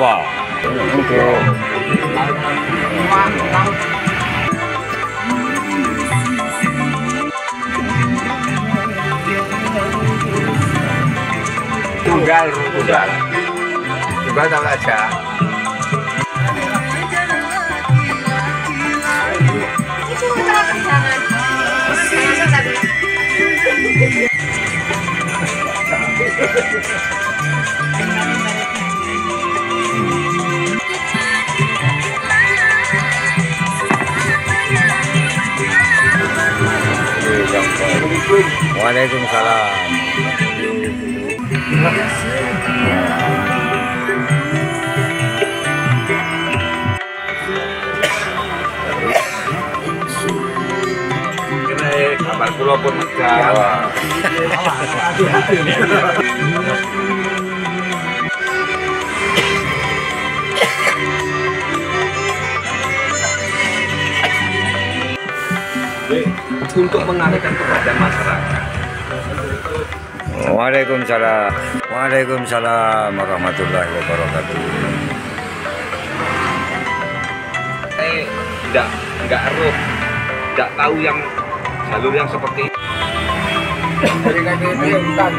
Wow. Tunggal. Coba tahu aja. Waalaikumsalam. Kabar pulau pun megang. Untuk mengalihkan kepada masyarakat. Waalaikumsalam. Waalaikumsalam warahmatullahi wabarakatuh. Saya tidak eruh, tidak tahu yang jalur yang seperti ini. Mereka ini hutan.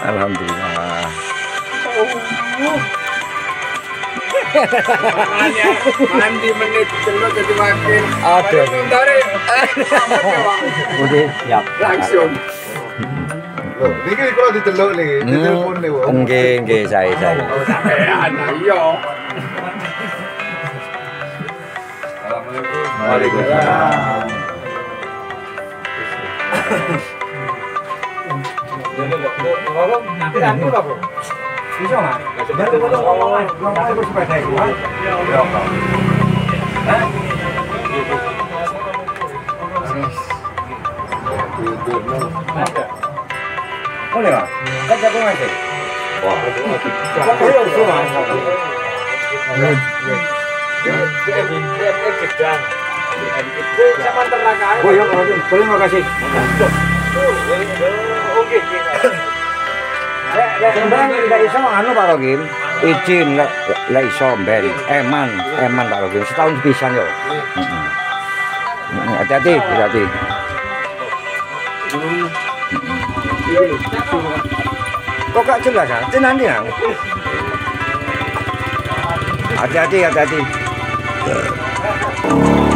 Alhamdulillah. Mandi menit telur jadi makin. Aduh. Udah siap. Langsung. Niki kalau ditelur nih, ditelepon nih. Nggih, saya. Assalamualaikum. Waalaikumsalam. Nanti aku lah bro, bisa nggak? Jangan ngomong bersepeda itu, kan? Hah? Boleh nggak? Kan jagung aja. Wah, kayaknya usul nggak? Itu sama ternakan. Oh iya, boleh nggak kasih? Oke. Sebenarnya tidak iso anu Pak Rogim, izin lah iso ben eman Pak Rogim setahun pisan yo. Hati-hati. Kok gak jelas kan? Nanti nang. Hati-hati.